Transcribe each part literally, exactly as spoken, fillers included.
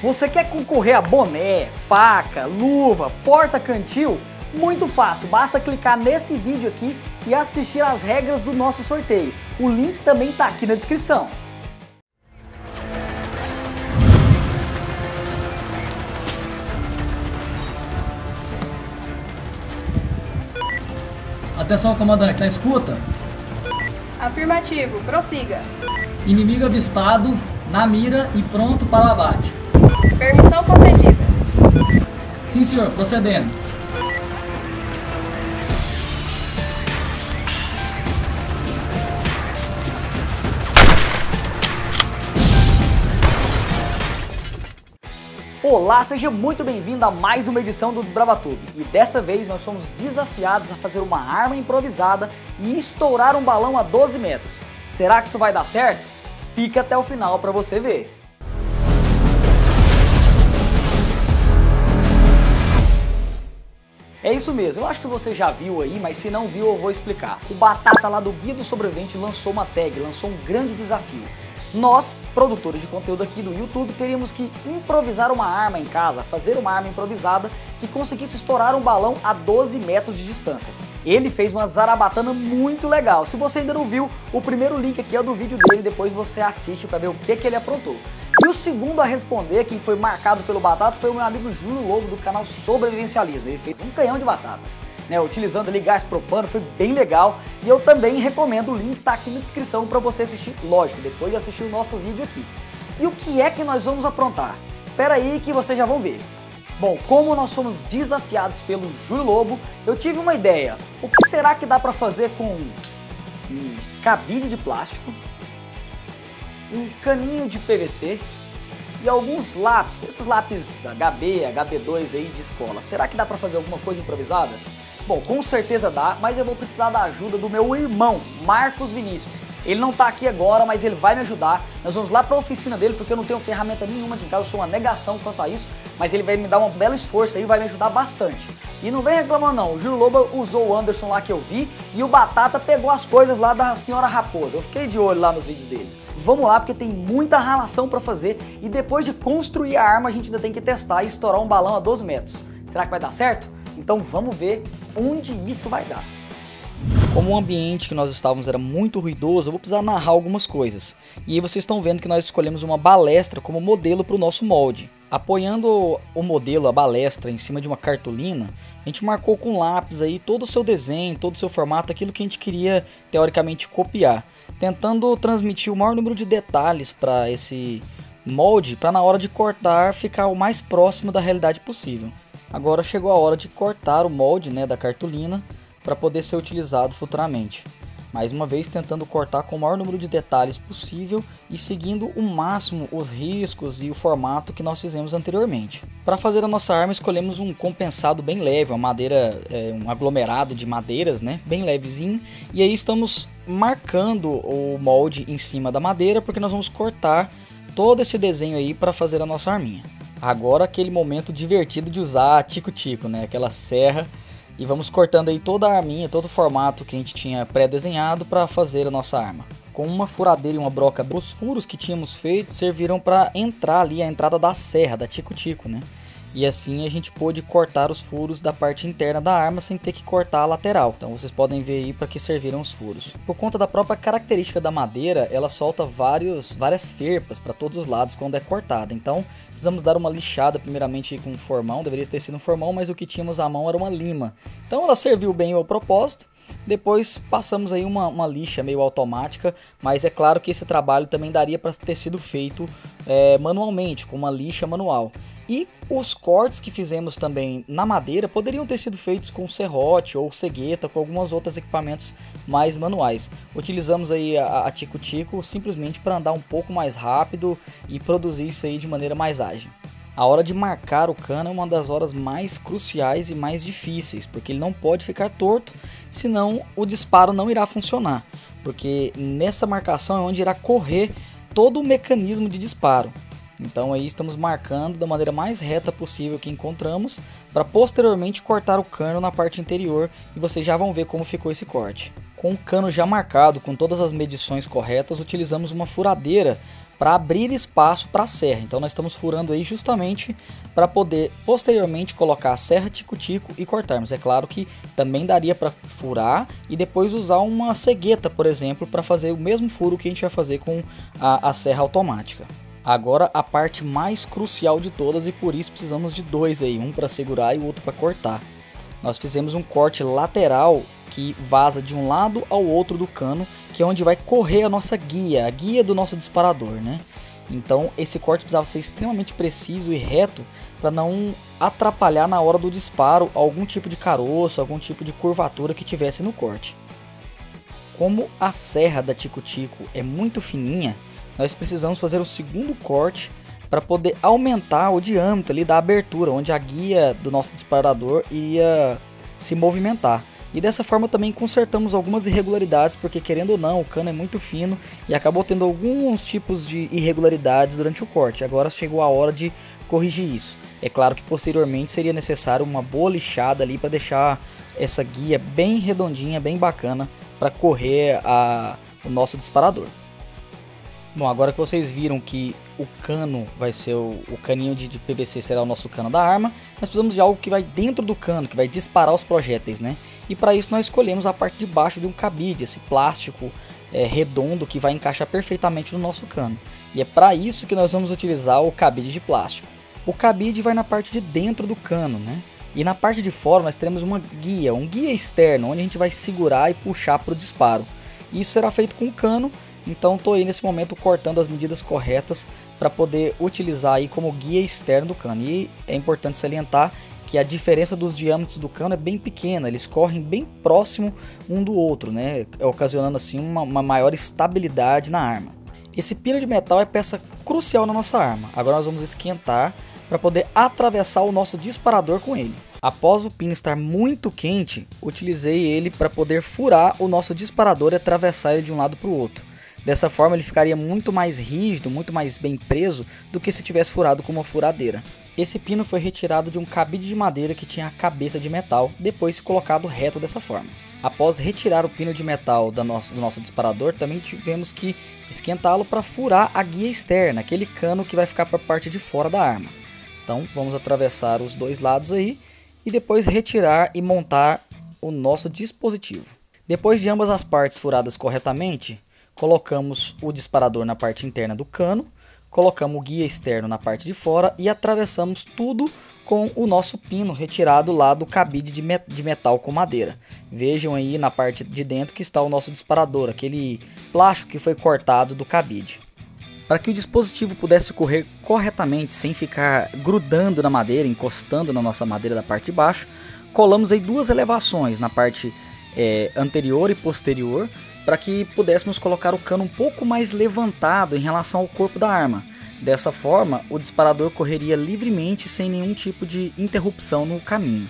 Você quer concorrer a boné, faca, luva, porta-cantil? Muito fácil, basta clicar nesse vídeo aqui e assistir às regras do nosso sorteio. O link também está aqui na descrição. Atenção, comandante, na escuta? Afirmativo, prossiga. Inimigo avistado, na mira e pronto para o abate. Permissão concedida. Sim, senhor, procedendo. Olá, seja muito bem-vindo a mais uma edição do DesbravaTube. E dessa vez nós somos desafiados a fazer uma arma improvisada e estourar um balão a doze metros. Será que isso vai dar certo? Fica até o final para você ver. É isso mesmo, eu acho que você já viu aí, mas se não viu eu vou explicar. O Batata lá do Guia do Sobrevivente lançou uma tag, lançou um grande desafio. Nós, produtores de conteúdo aqui do YouTube, teríamos que improvisar uma arma em casa, fazer uma arma improvisada que conseguisse estourar um balão a doze metros de distância. Ele fez uma zarabatana muito legal. Se você ainda não viu, o primeiro link aqui é do vídeo dele, depois você assiste para ver o que, que ele aprontou. E o segundo a responder, quem foi marcado pelo Batata, foi o meu amigo Júlio Lobo do canal Sobrevivencialismo. Ele fez um canhão de batatas, né, utilizando ali gás propano, foi bem legal. E eu também recomendo, o link tá aqui na descrição para você assistir, lógico, depois de assistir o nosso vídeo aqui. E o que é que nós vamos aprontar? Pera aí que vocês já vão ver. Bom, como nós somos desafiados pelo Júlio Lobo, eu tive uma ideia. O que será que dá para fazer com um cabide de plástico, um caninho de P V C e alguns lápis, esses lápis H B, H B dois aí de escola. Será que dá pra fazer alguma coisa improvisada? Bom, com certeza dá, mas eu vou precisar da ajuda do meu irmão, Marcos Vinícius. Ele não tá aqui agora, mas ele vai me ajudar. Nós vamos lá pra oficina dele, porque eu não tenho ferramenta nenhuma aqui em casa, eu sou uma negação quanto a isso, mas ele vai me dar um belo esforço aí, vai me ajudar bastante. E não vem reclamando não, o Júlio Lobo usou o Anderson lá que eu vi e o Batata pegou as coisas lá da Senhora Raposa. Eu fiquei de olho lá nos vídeos deles. Vamos lá, porque tem muita relação para fazer e depois de construir a arma a gente ainda tem que testar e estourar um balão a doze metros. Será que vai dar certo? Então vamos ver onde isso vai dar. Como o ambiente que nós estávamos era muito ruidoso, eu vou precisar narrar algumas coisas. E aí vocês estão vendo que nós escolhemos uma balestra como modelo para o nosso molde. Apoiando o modelo, a balestra, em cima de uma cartolina, a gente marcou com lápis aí todo o seu desenho, todo o seu formato, aquilo que a gente queria teoricamente copiar, tentando transmitir o maior número de detalhes para esse molde, para na hora de cortar ficar o mais próximo da realidade possível. Agora chegou a hora de cortar o molde, né, da cartolina, para poder ser utilizado futuramente. Mais uma vez tentando cortar com o maior número de detalhes possível e seguindo o máximo os riscos e o formato que nós fizemos anteriormente. Para fazer a nossa arma escolhemos um compensado bem leve, uma madeira, é, um aglomerado de madeiras, né, bem levezinho. E aí estamos marcando o molde em cima da madeira porque nós vamos cortar todo esse desenho aí para fazer a nossa arminha. Agora aquele momento divertido de usar tico-tico, né, aquela serra. E vamos cortando aí toda a arminha, todo o formato que a gente tinha pré-desenhado para fazer a nossa arma. Com uma furadeira e uma broca, os furos que tínhamos feito serviram para entrar ali a entrada da serra, da tico-tico, né? E assim a gente pôde cortar os furos da parte interna da arma sem ter que cortar a lateral. Então vocês podem ver aí para que serviram os furos. Por conta da própria característica da madeira, ela solta vários, várias ferpas para todos os lados quando é cortada. Então precisamos dar uma lixada primeiramente aí com um formão. Deveria ter sido um formão, mas o que tínhamos à mão era uma lima. Então ela serviu bem ao propósito. Depois passamos aí uma, uma lixa meio automática, mas é claro que esse trabalho também daria para ter sido feito é, manualmente, com uma lixa manual. E os cortes que fizemos também na madeira poderiam ter sido feitos com serrote ou cegueta, com alguns outros equipamentos mais manuais. Utilizamos aí a tico-tico simplesmente para andar um pouco mais rápido e produzir isso aí de maneira mais ágil. A hora de marcar o cano é uma das horas mais cruciais e mais difíceis, porque ele não pode ficar torto, senão o disparo não irá funcionar, porque nessa marcação é onde irá correr todo o mecanismo de disparo. Então aí estamos marcando da maneira mais reta possível que encontramos para posteriormente cortar o cano na parte interior e vocês já vão ver como ficou esse corte. Com o cano já marcado, com todas as medições corretas, utilizamos uma furadeira para abrir espaço para a serra. Então nós estamos furando aí justamente para poder posteriormente colocar a serra tico-tico e cortarmos. É claro que também daria para furar e depois usar uma cegueta, por exemplo, para fazer o mesmo furo que a gente vai fazer com a, a serra automática. Agora a parte mais crucial de todas, e por isso precisamos de dois aí, um para segurar e o outro para cortar. Nós fizemos um corte lateral que vaza de um lado ao outro do cano, que é onde vai correr a nossa guia, a guia do nosso disparador, né? Então esse corte precisava ser extremamente preciso e reto para não atrapalhar na hora do disparo algum tipo de caroço, algum tipo de curvatura que tivesse no corte. Como a serra da tico-tico é muito fininha, nós precisamos fazer o segundo corte para poder aumentar o diâmetro ali da abertura, onde a guia do nosso disparador ia se movimentar. E dessa forma também consertamos algumas irregularidades, porque querendo ou não, o cano é muito fino e acabou tendo alguns tipos de irregularidades durante o corte. Agora chegou a hora de corrigir isso. É claro que posteriormente seria necessário uma boa lixada ali para deixar essa guia bem redondinha, bem bacana, para correr a, o nosso disparador. Bom, agora que vocês viram que o cano vai ser o, o caninho de, de P V C será o nosso cano da arma, nós precisamos de algo que vai dentro do cano, que vai disparar os projéteis, né? E para isso nós escolhemos a parte de baixo de um cabide, esse plástico é, redondo que vai encaixar perfeitamente no nosso cano. E é para isso que nós vamos utilizar o cabide de plástico. O cabide vai na parte de dentro do cano, né? E na parte de fora nós teremos uma guia, um guia externo, onde a gente vai segurar e puxar para o disparo. Isso será feito com o cano. Então estou aí nesse momento cortando as medidas corretas para poder utilizar aí como guia externo do cano. E é importante salientar que a diferença dos diâmetros do cano é bem pequena, eles correm bem próximo um do outro, né? Ocasionando assim uma, uma maior estabilidade na arma. Esse pino de metal é peça crucial na nossa arma. Agora nós vamos esquentar para poder atravessar o nosso disparador com ele. Após o pino estar muito quente, utilizei ele para poder furar o nosso disparador e atravessar ele de um lado para o outro. Dessa forma ele ficaria muito mais rígido, muito mais bem preso do que se tivesse furado com uma furadeira. Esse pino foi retirado de um cabide de madeira que tinha a cabeça de metal, depois colocado reto dessa forma. Após retirar o pino de metal do nosso, do nosso disparador, também tivemos que esquentá-lo para furar a guia externa, aquele cano que vai ficar para a parte de fora da arma. Então vamos atravessar os dois lados aí e depois retirar e montar o nosso dispositivo. Depois de ambas as partes furadas corretamente, colocamos o disparador na parte interna do cano, colocamos o guia externo na parte de fora e atravessamos tudo com o nosso pino retirado lá do cabide de metal com madeira. Vejam aí na parte de dentro que está o nosso disparador, aquele plástico que foi cortado do cabide. Para que o dispositivo pudesse correr corretamente, sem ficar grudando na madeira, encostando na nossa madeira da parte de baixo, colamos aí duas elevações na parte é, anterior e posterior, para que pudéssemos colocar o cano um pouco mais levantado em relação ao corpo da arma. Dessa forma, o disparador correria livremente sem nenhum tipo de interrupção no caminho.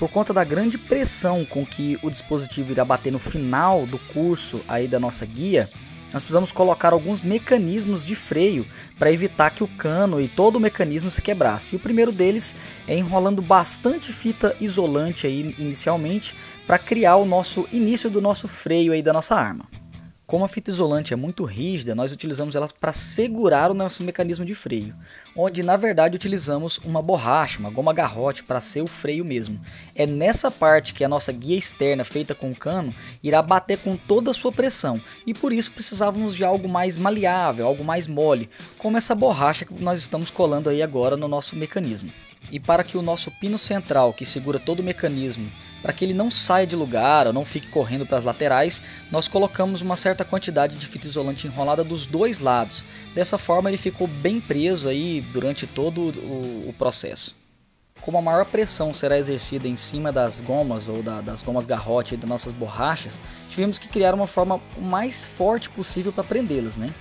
Por conta da grande pressão com que o dispositivo irá bater no final do curso aí da nossa guia, nós precisamos colocar alguns mecanismos de freio para evitar que o cano e todo o mecanismo se quebrasse. E o primeiro deles é enrolando bastante fita isolante aí inicialmente para criar o nosso início do nosso freio aí da nossa arma. Como a fita isolante é muito rígida, nós utilizamos ela para segurar o nosso mecanismo de freio, onde na verdade utilizamos uma borracha, uma goma garrote para ser o freio mesmo. É nessa parte que a nossa guia externa feita com cano irá bater com toda a sua pressão e por isso precisávamos de algo mais maleável, algo mais mole, como essa borracha que nós estamos colando aí agora no nosso mecanismo. E para que o nosso pino central, que segura todo o mecanismo, para que ele não saia de lugar ou não fique correndo para as laterais, nós colocamos uma certa quantidade de fita isolante enrolada dos dois lados. Dessa forma ele ficou bem preso aí durante todo o, o processo. Como a maior pressão será exercida em cima das gomas ou da, das gomas garrote e das nossas borrachas, tivemos que criar uma forma mais forte possível para prendê-las, né?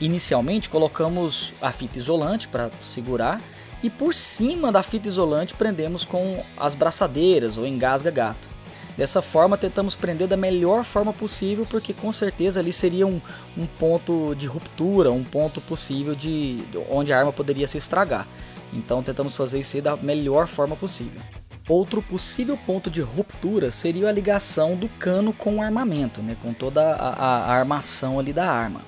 Inicialmente colocamos a fita isolante para segurar, e por cima da fita isolante prendemos com as braçadeiras ou engasga-gato. Dessa forma tentamos prender da melhor forma possível, porque com certeza ali seria um, um ponto de ruptura, um ponto possível de onde a arma poderia se estragar. Então tentamos fazer isso da melhor forma possível. Outro possível ponto de ruptura seria a ligação do cano com o armamento, né, com toda a, a armação ali da arma.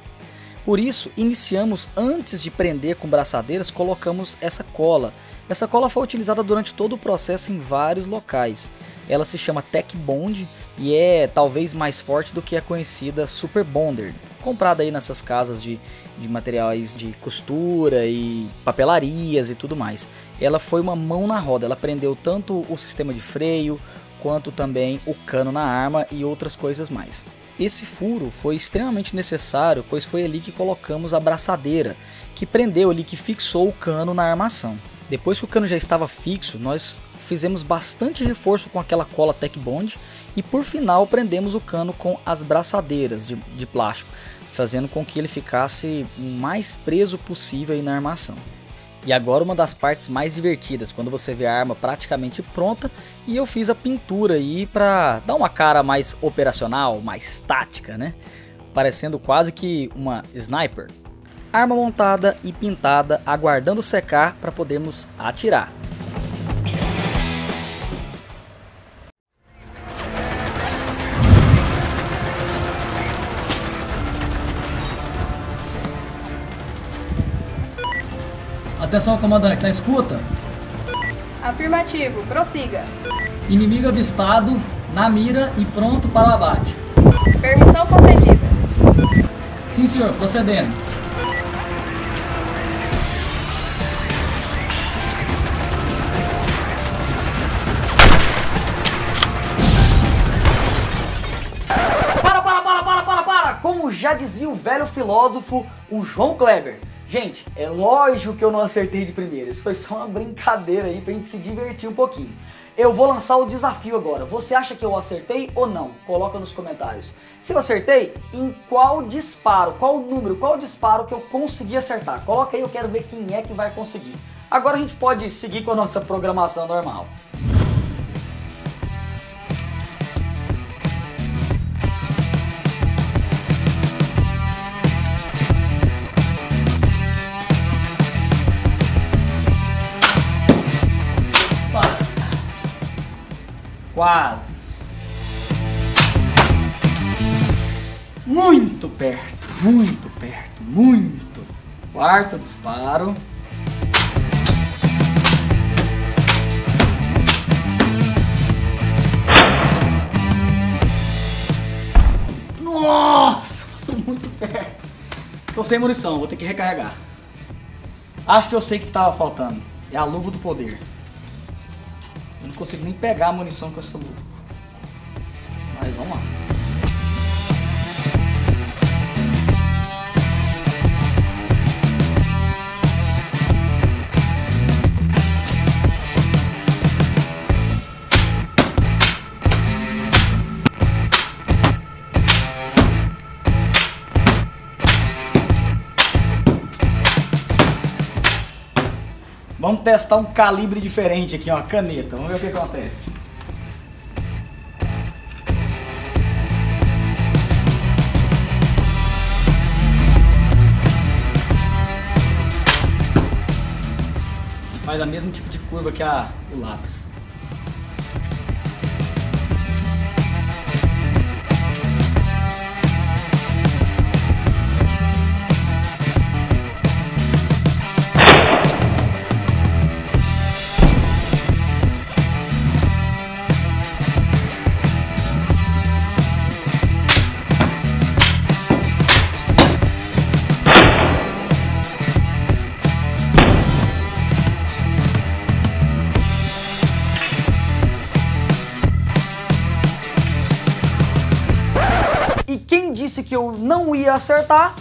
Por isso, iniciamos, antes de prender com braçadeiras, colocamos essa cola. Essa cola foi utilizada durante todo o processo em vários locais. Ela se chama Tech Bond e é talvez mais forte do que a conhecida Super Bonder, comprada aí nessas casas de, de materiais de costura e papelarias e tudo mais. Ela foi uma mão na roda, ela prendeu tanto o sistema de freio, quanto também o cano na arma e outras coisas mais. Esse furo foi extremamente necessário, pois foi ali que colocamos a braçadeira, que prendeu ali, que fixou o cano na armação. Depois que o cano já estava fixo, nós fizemos bastante reforço com aquela cola Tech Bond e por final prendemos o cano com as braçadeiras de, de plástico, fazendo com que ele ficasse o mais preso possível aí na armação. E agora uma das partes mais divertidas, quando você vê a arma praticamente pronta e eu fiz a pintura aí para dar uma cara mais operacional, mais tática, né? Parecendo quase que uma sniper. Arma montada e pintada, aguardando secar para podermos atirar. Atenção, comandante, na escuta? Afirmativo, prossiga. Inimigo avistado, na mira e pronto para o abate. Permissão concedida. Sim, senhor, procedendo. Para, para, para, para, para, para! Como já dizia o velho filósofo, o João Kleber. Gente, é lógico que eu não acertei de primeira, isso foi só uma brincadeira aí pra gente se divertir um pouquinho. Eu vou lançar o desafio agora, você acha que eu acertei ou não? Coloca nos comentários. Se eu acertei, em qual disparo, qual número, qual disparo que eu consegui acertar? Coloca aí, eu quero ver quem é que vai conseguir. Agora a gente pode seguir com a nossa programação normal. Quase. Muito perto, muito perto, muito. Quarto disparo. Nossa, passou muito perto. Tô sem munição, vou ter que recarregar. Acho que eu sei o que tava faltando. É a luva do poder. Eu não consigo nem pegar a munição com essa luva. Mas vamos lá. Vamos testar um calibre diferente aqui, ó, caneta. Vamos ver o que acontece. Ele faz o mesmo tipo de curva que a, o lápis. Que eu não ia acertar,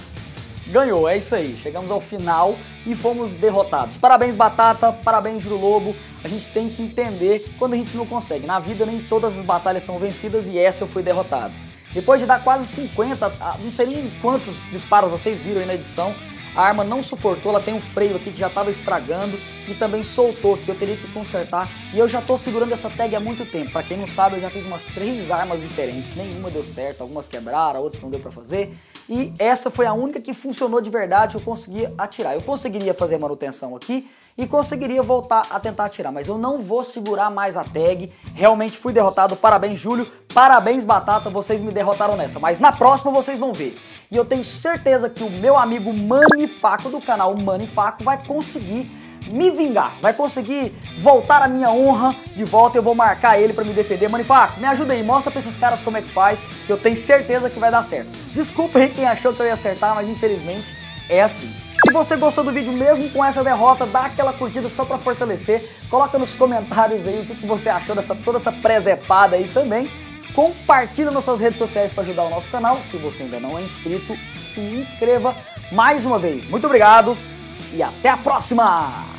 ganhou, é isso aí, chegamos ao final e fomos derrotados. Parabéns Batata, parabéns Júlio Lobo, a gente tem que entender quando a gente não consegue, na vida nem todas as batalhas são vencidas e essa eu fui derrotado. Depois de dar quase cinquenta, não sei nem quantos disparos vocês viram aí na edição, a arma não suportou, ela tem um freio aqui que já estava estragando e também soltou, que eu teria que consertar. E eu já estou segurando essa tag há muito tempo. Para quem não sabe, eu já fiz umas três armas diferentes, nenhuma deu certo, algumas quebraram, outras não deu para fazer. E essa foi a única que funcionou de verdade, eu consegui atirar. Eu conseguiria fazer manutenção aqui e conseguiria voltar a tentar atirar, mas eu não vou segurar mais a tag, realmente fui derrotado, parabéns Júlio, parabéns Batata, vocês me derrotaram nessa, mas na próxima vocês vão ver. E eu tenho certeza que o meu amigo Manifaco do canal Manifaco vai conseguir me vingar, vai conseguir voltar a minha honra de volta, eu vou marcar ele pra me defender. Manifaco, me ajuda aí, mostra pra esses caras como é que faz, que eu tenho certeza que vai dar certo. Desculpa aí quem achou que eu ia acertar, mas infelizmente é assim. Se você gostou do vídeo mesmo com essa derrota, dá aquela curtida só pra fortalecer, coloca nos comentários aí o que, que você achou dessa toda essa presepada aí também, compartilha nas suas redes sociais pra ajudar o nosso canal, se você ainda não é inscrito, se inscreva mais uma vez. Muito obrigado e até a próxima!